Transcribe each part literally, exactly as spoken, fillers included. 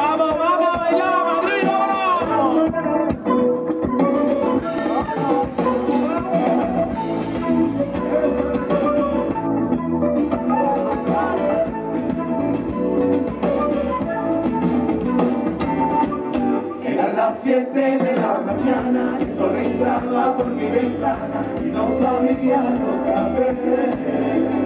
Vamos, vamos a bailar, Madrid, vamos. Eran las siete de la mañana, el sol entraba por mi ventana y no sabía lo que hacer.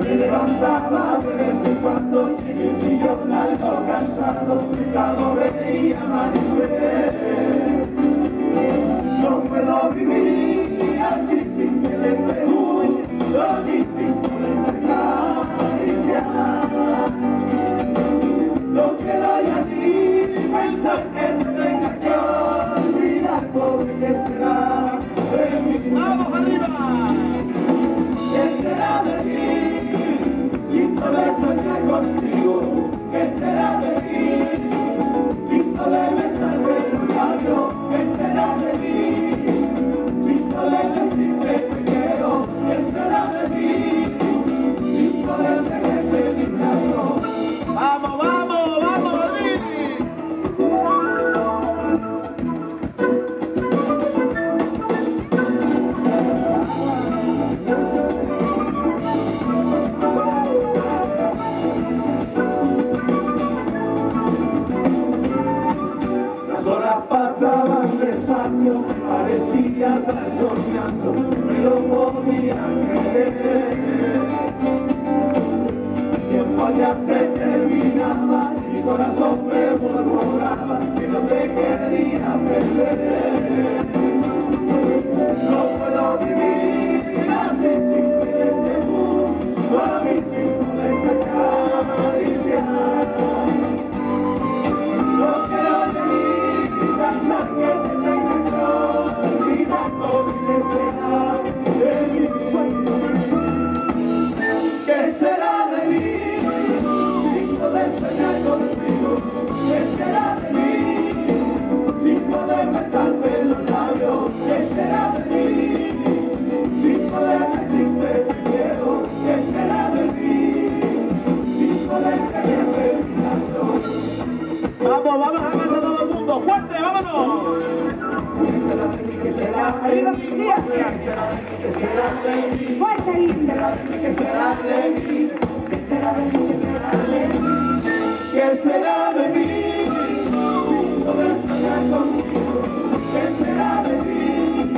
Me levantaba de vez en cuando en el sillón algo cansado, sentado veía amanecer. No puedo vivir así sin que le pregunto ni sin poder acariciar. No quiero ya ni pensar que te tenga que olvidar, porque será de mí. ¡Vamos arriba! ¿Qué será de mí? Poder soñar contigo, ¿qué será de mí? Sin poder besarte tu labio, ¿qué será de mí? Sin poder decirte te quiero, ¿qué será de mí? Sin poder tenerte en mi brazo. ¡Vamos, vamos, vamos, Madrid! Pasaban despacio, parecía estar soñando, no lo podía creer. El tiempo ya se terminaba, mi corazón me murmuraba que no te quería perder. No puedo vivir así sin quererte mucho, a mí sin poderte acariciar. ¿Qué será de mí? Sin poder besarte los labios. ¿Qué será de mí? Sin poder decirte te quiero. ¿Qué será de mí? Sin poder callarte el brazo. Vamos, vamos a ganar todo el mundo. ¡Fuerte, vámonos! ¿Qué será de mí? ¿Qué será de mí? ¿Qué será de mí? ¡Fuerte, Liz! ¿Qué será de mí? ¿Qué será de mí? ¿Qué será de mí? ¿Qué será de mí? ¿Qué será de mí? Sin poder soñar contigo. ¿Qué será de mí?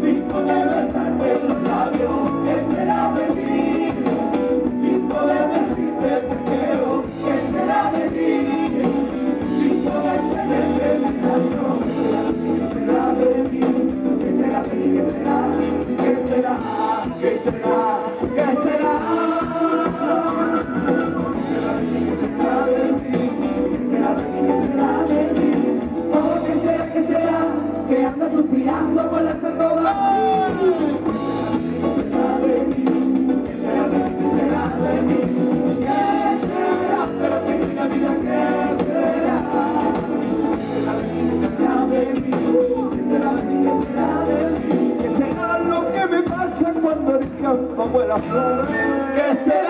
Sin poder besarte los labios. ¿Qué será de mí? Sin poder decirte te quiero. ¿Qué será de mí? Sin poder tenerte en mi brazo. ¿Qué será de mí? ¿Qué será de mí? ¿Qué será? ¿Qué será? ¿Qué será? ¿Qué será? Suspirando por la alfombra. ¿Qué será de mí? ¿Qué será de mí? ¿Qué será de mí? ¿Qué será? Pero tengo una vida que será. ¿Qué será de mí? ¿Qué será de mí? ¿Qué será de mí? ¿Qué será de mí? ¿Qué será lo que me pasa cuando el campo vuela flor? ¿Qué será?